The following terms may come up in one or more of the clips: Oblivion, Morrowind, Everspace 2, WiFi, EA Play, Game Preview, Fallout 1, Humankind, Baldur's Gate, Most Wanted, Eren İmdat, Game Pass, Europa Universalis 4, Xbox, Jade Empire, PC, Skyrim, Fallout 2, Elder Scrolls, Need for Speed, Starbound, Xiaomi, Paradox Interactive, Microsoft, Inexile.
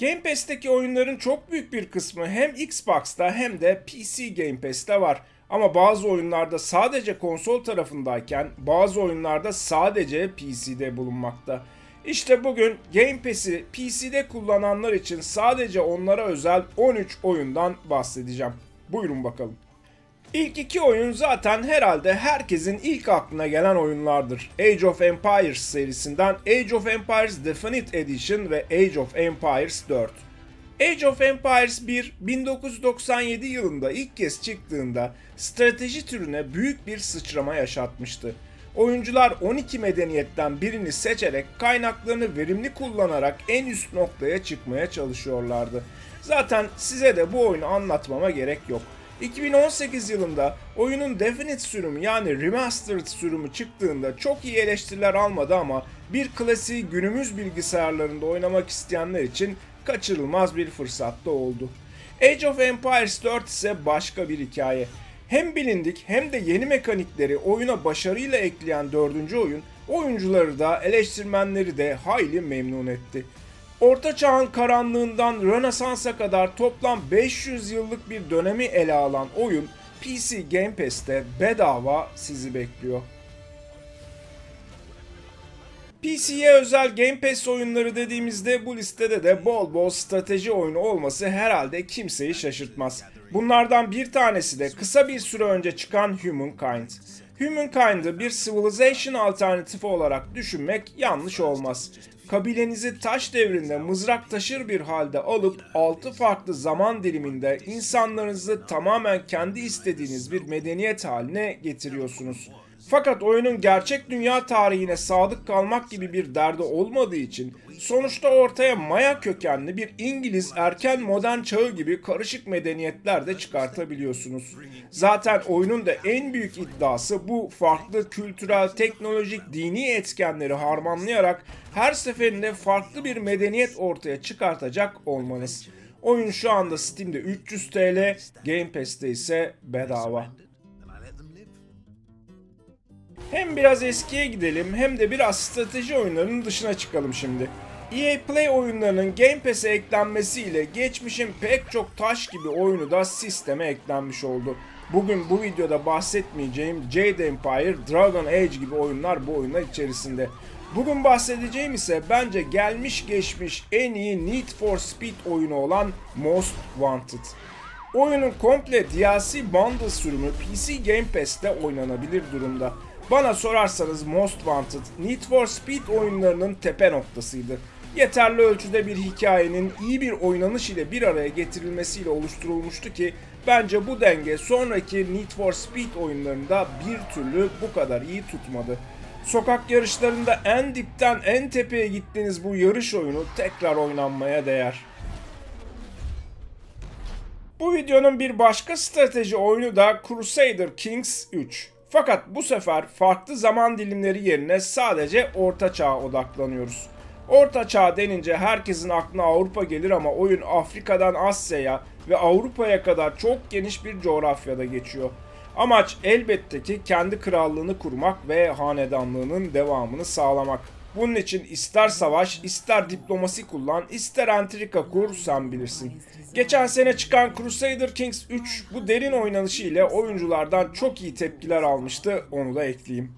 Game Pass'teki oyunların çok büyük bir kısmı hem Xbox'ta hem de PC Game Pass'te var. Ama bazı oyunlarda sadece konsol tarafındayken bazı oyunlarda sadece PC'de bulunmakta. İşte bugün Game Pass'i PC'de kullananlar için sadece onlara özel 13 oyundan bahsedeceğim. Buyurun bakalım. İlk iki oyun zaten herhalde herkesin ilk aklına gelen oyunlardır. Age of Empires serisinden Age of Empires Definitive Edition ve Age of Empires 4. Age of Empires 1, 1997 yılında ilk kez çıktığında strateji türüne büyük bir sıçrama yaşatmıştı. Oyuncular 12 medeniyetten birini seçerek kaynaklarını verimli kullanarak en üst noktaya çıkmaya çalışıyorlardı. Zaten size de bu oyunu anlatmama gerek yok. 2018 yılında oyunun Definitive sürümü yani Remastered sürümü çıktığında çok iyi eleştiriler almadı ama bir klasiği günümüz bilgisayarlarında oynamak isteyenler için kaçırılmaz bir fırsatta oldu. Age of Empires 4 ise başka bir hikaye. Hem bilindik hem de yeni mekanikleri oyuna başarıyla ekleyen 4. oyun, oyuncuları da eleştirmenleri de hayli memnun etti. Orta Çağ'ın karanlığından Rönesans'a kadar toplam 500 yıllık bir dönemi ele alan oyun PC Game Pass'te bedava sizi bekliyor. PC'ye özel Game Pass oyunları dediğimizde bu listede de bol bol strateji oyunu olması herhalde kimseyi şaşırtmaz. Bunlardan bir tanesi de kısa bir süre önce çıkan Humankind. Humankind'ı bir Civilization alternatifi olarak düşünmek yanlış olmaz. Kabilenizi taş devrinde mızrak taşır bir halde alıp 6 farklı zaman diliminde insanlarınızı tamamen kendi istediğiniz bir medeniyet haline getiriyorsunuz. Fakat oyunun gerçek dünya tarihine sadık kalmak gibi bir derdi olmadığı için sonuçta ortaya Maya kökenli bir İngiliz erken modern çağı gibi karışık medeniyetler de çıkartabiliyorsunuz. Zaten oyunun da en büyük iddiası bu farklı kültürel, teknolojik, dini etkenleri harmanlayarak her seferinde farklı bir medeniyet ortaya çıkartacak olmanız. Oyun şu anda Steam'de 300 TL, Game Pass'te ise bedava. Hem biraz eskiye gidelim hem de biraz strateji oyunlarının dışına çıkalım şimdi. EA Play oyunlarının Game Pass'e eklenmesiyle geçmişin pek çok taş gibi oyunu da sisteme eklenmiş oldu. Bugün bu videoda bahsetmeyeceğim Jade Empire, Dragon Age gibi oyunlar bu oyunlar içerisinde. Bugün bahsedeceğim ise bence gelmiş geçmiş en iyi Need for Speed oyunu olan Most Wanted. Oyunun komple DLC Bundle sürümü PC Game Pass'te oynanabilir durumda. Bana sorarsanız Most Wanted, Need for Speed oyunlarının tepe noktasıydı. Yeterli ölçüde bir hikayenin iyi bir oynanış ile bir araya getirilmesiyle oluşturulmuştu ki bence bu denge sonraki Need for Speed oyunlarında bir türlü bu kadar iyi tutmadı. Sokak yarışlarında en dipten en tepeye gittiğiniz bu yarış oyunu tekrar oynanmaya değer. Bu videonun bir başka strateji oyunu da Crusader Kings 3. Fakat bu sefer farklı zaman dilimleri yerine sadece Orta Çağ'a odaklanıyoruz. Orta Çağ denince herkesin aklına Avrupa gelir ama oyun Afrika'dan Asya'ya ve Avrupa'ya kadar çok geniş bir coğrafyada geçiyor. Amaç elbette ki kendi krallığını kurmak ve hanedanlığının devamını sağlamak. Bunun için ister savaş, ister diplomasi kullan, ister entrika kur, sen bilirsin. Geçen sene çıkan Crusader Kings 3 bu derin oynanışı ile oyunculardan çok iyi tepkiler almıştı, onu da ekleyeyim.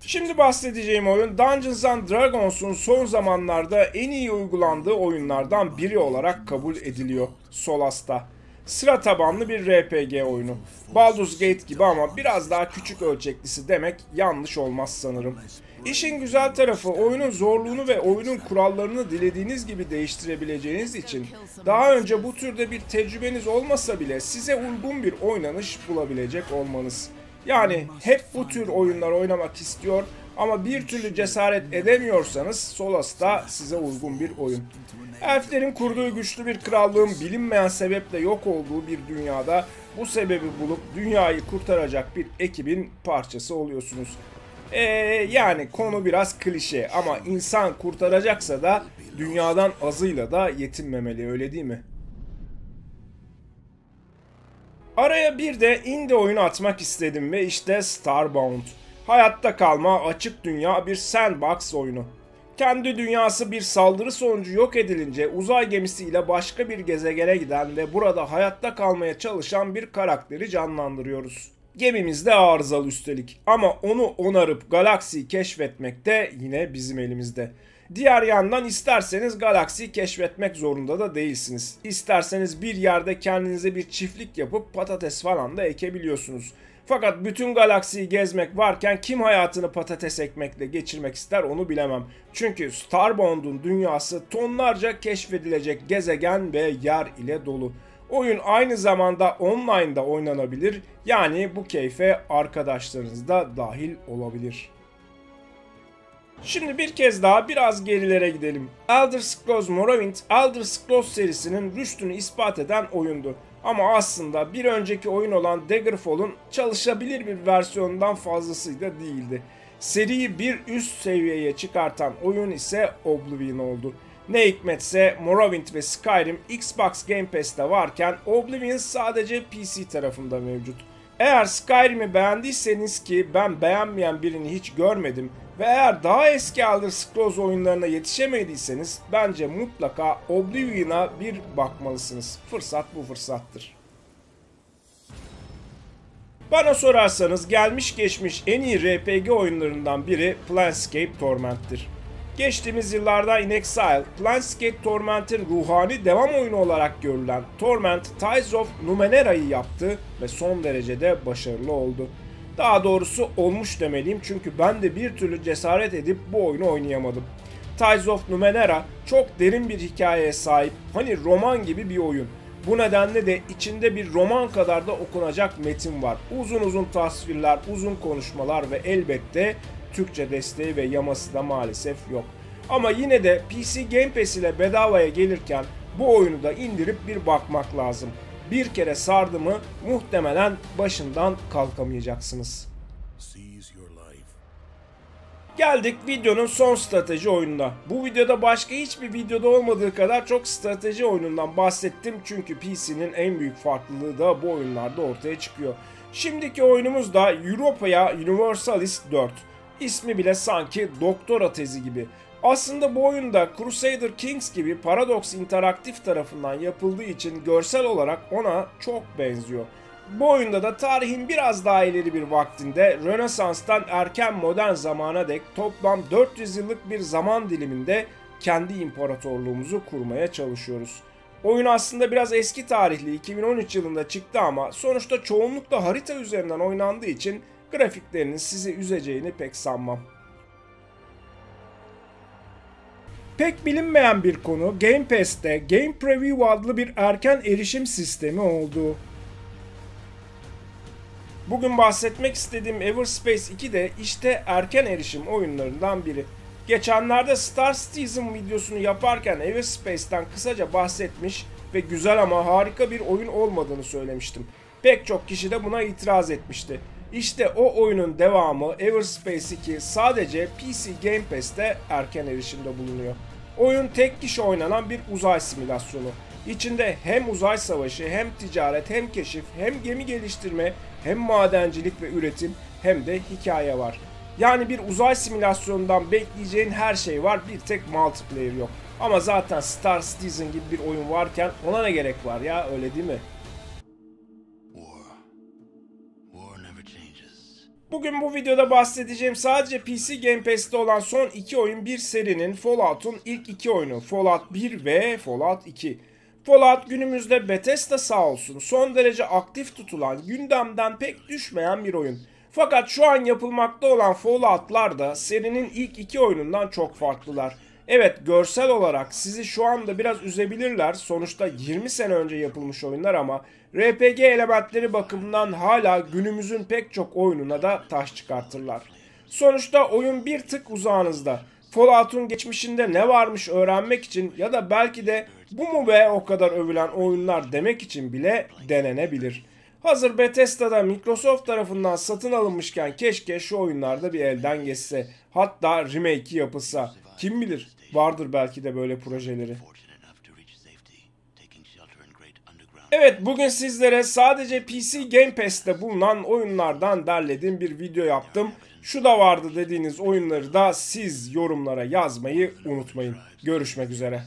Şimdi bahsedeceğim oyun Dungeons & Dragons'un son zamanlarda en iyi uygulandığı oyunlardan biri olarak kabul ediliyor, Solasta. Sıra tabanlı bir RPG oyunu. Baldur's Gate gibi ama biraz daha küçük ölçeklisi demek yanlış olmaz sanırım. İşin güzel tarafı oyunun zorluğunu ve oyunun kurallarını dilediğiniz gibi değiştirebileceğiniz için daha önce bu türde bir tecrübeniz olmasa bile size uygun bir oynanış bulabilecek olmanız. Yani hep bu tür oyunlar oynamak istiyor ama bir türlü cesaret edemiyorsanız Solasta size uygun bir oyun. Elflerin kurduğu güçlü bir krallığın bilinmeyen sebeple yok olduğu bir dünyada bu sebebi bulup dünyayı kurtaracak bir ekibin parçası oluyorsunuz. Yani konu biraz klişe ama insan kurtaracaksa da dünyadan azıyla da yetinmemeli, öyle değil mi? Araya bir de indie oyunu atmak istedim ve işte Starbound. Hayatta kalma, açık dünya bir sandbox oyunu. Kendi dünyası bir saldırı sonucu yok edilince uzay gemisiyle başka bir gezegene giden ve burada hayatta kalmaya çalışan bir karakteri canlandırıyoruz. Gemimiz de arızalı üstelik ama onu onarıp galaksiyi keşfetmek de yine bizim elimizde. Diğer yandan isterseniz galaksiyi keşfetmek zorunda da değilsiniz. İsterseniz bir yerde kendinize bir çiftlik yapıp patates falan da ekebiliyorsunuz. Fakat bütün galaksiyi gezmek varken kim hayatını patates ekmekle geçirmek ister onu bilemem. Çünkü Starbound'un dünyası tonlarca keşfedilecek gezegen ve yer ile dolu. Oyun aynı zamanda online'da oynanabilir. Yani bu keyfe arkadaşlarınız da dahil olabilir. Şimdi bir kez daha biraz gerilere gidelim. Elder Scrolls Morrowind, Elder Scrolls serisinin rüştünü ispat eden oyundu. Ama aslında bir önceki oyun olan Daggerfall'un çalışabilir bir versiyonundan fazlası da değildi. Seriyi bir üst seviyeye çıkartan oyun ise Oblivion oldu. Ne hikmetse Morrowind ve Skyrim Xbox Game Pass'te varken Oblivion sadece PC tarafında mevcut. Eğer Skyrim'i beğendiyseniz ki ben beğenmeyen birini hiç görmedim ve eğer daha eski Elder Scrolls oyunlarına yetişemediyseniz bence mutlaka Oblivion'a bir bakmalısınız. Fırsat bu fırsattır. Bana sorarsanız gelmiş geçmiş en iyi RPG oyunlarından biri Planescape Torment'tir. Geçtiğimiz yıllarda Inexile, Planescape Torment'in ruhani devam oyunu olarak görülen Torment, Tides of Numenera'yı yaptı ve son derecede başarılı oldu. Daha doğrusu olmuş demeliyim çünkü ben de bir türlü cesaret edip bu oyunu oynayamadım. Tides of Numenera çok derin bir hikayeye sahip, hani roman gibi bir oyun. Bu nedenle de içinde bir roman kadar da okunacak metin var. Uzun uzun tasvirler, uzun konuşmalar ve elbette Türkçe desteği ve yaması da maalesef yok. Ama yine de PC Game Pass ile bedavaya gelirken bu oyunu da indirip bir bakmak lazım. Bir kere sardı mı muhtemelen başından kalkamayacaksınız. Geldik videonun son strateji oyununa. Bu videoda başka hiçbir videoda olmadığı kadar çok strateji oyunundan bahsettim. Çünkü PC'nin en büyük farklılığı da bu oyunlarda ortaya çıkıyor. Şimdiki oyunumuz da Europa Universalis 4. İsmi bile sanki doktora tezi gibi. Aslında bu oyunda Crusader Kings gibi Paradox Interactive tarafından yapıldığı için görsel olarak ona çok benziyor. Bu oyunda da tarihin biraz daha ileri bir vaktinde Rönesans'tan erken modern zamana dek toplam 400 yıllık bir zaman diliminde kendi imparatorluğumuzu kurmaya çalışıyoruz. Oyun aslında biraz eski tarihli, 2013 yılında çıktı ama sonuçta çoğunlukla harita üzerinden oynandığı için grafiklerinin sizi üzeceğini pek sanmam. Pek bilinmeyen bir konu Game Pass'te Game Preview adlı bir erken erişim sistemi oldu. Bugün bahsetmek istediğim Everspace 2 de işte erken erişim oyunlarından biri. Geçenlerde Star Citizen videosunu yaparken Everspace'ten kısaca bahsetmiş ve güzel ama harika bir oyun olmadığını söylemiştim. Pek çok kişi de buna itiraz etmişti. İşte o oyunun devamı Everspace 2 sadece PC Game Pass'te erken erişimde bulunuyor. Oyun tek kişi oynanan bir uzay simülasyonu. İçinde hem uzay savaşı, hem ticaret, hem keşif, hem gemi geliştirme, hem madencilik ve üretim, hem de hikaye var. Yani bir uzay simülasyonundan bekleyeceğin her şey var, bir tek multiplayer yok. Ama zaten Star Citizen gibi bir oyun varken ona ne gerek var ya, öyle değil mi? Bugün bu videoda bahsedeceğim sadece PC Game Pass'te olan son iki oyun bir serinin Fallout'un ilk iki oyunu Fallout 1 ve Fallout 2. Fallout günümüzde Bethesda sağ olsun son derece aktif tutulan, gündemden pek düşmeyen bir oyun. Fakat şu an yapılmakta olan Fallout'lar da serinin ilk iki oyunundan çok farklılar. Evet, görsel olarak sizi şu anda biraz üzebilirler, sonuçta 20 sene önce yapılmış oyunlar ama RPG elementleri bakımından hala günümüzün pek çok oyununa da taş çıkartırlar. Sonuçta oyun bir tık uzağınızda. Fallout'un geçmişinde ne varmış öğrenmek için ya da belki de bu mu be o kadar övülen oyunlar demek için bile denenebilir. Hazır Bethesda'da Microsoft tarafından satın alınmışken keşke şu oyunlarda bir elden geçse, hatta remake'i yapılsa. Kim bilir, vardır belki de böyle projeleri. Evet, bugün sizlere sadece PC Game Pass'te bulunan oyunlardan derlediğim bir video yaptım. Şu da vardı dediğiniz oyunları da siz yorumlara yazmayı unutmayın. Görüşmek üzere.